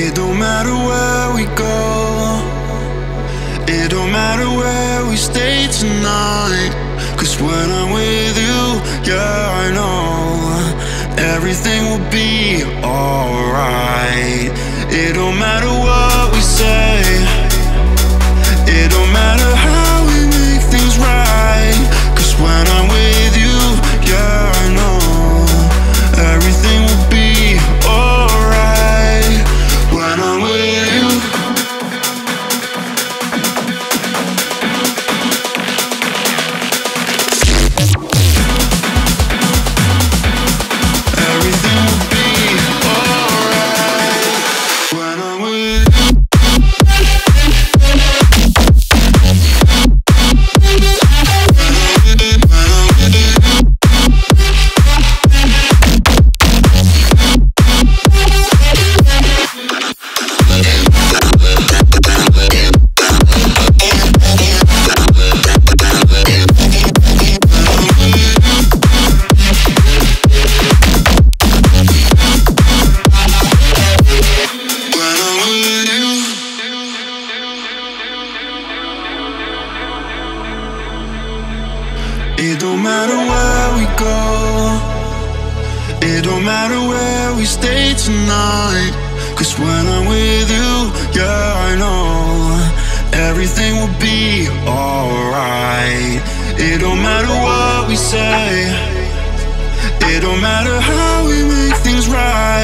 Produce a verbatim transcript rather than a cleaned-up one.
It don't matter where we go, it don't matter where we stay tonight, 'cause when I'm with you, yeah, I know everything will be alright. It don't matter what we say, it don't matter how we make things right, 'cause when I'm with you, yeah, I know everything will be alright when I'm with you. Everything will be alright when I'm with you. It don't matter where we go, it don't matter where we stay tonight, 'cause when I'm with you, yeah, I know everything will be alright. It don't matter what we say, it don't matter how we make things right,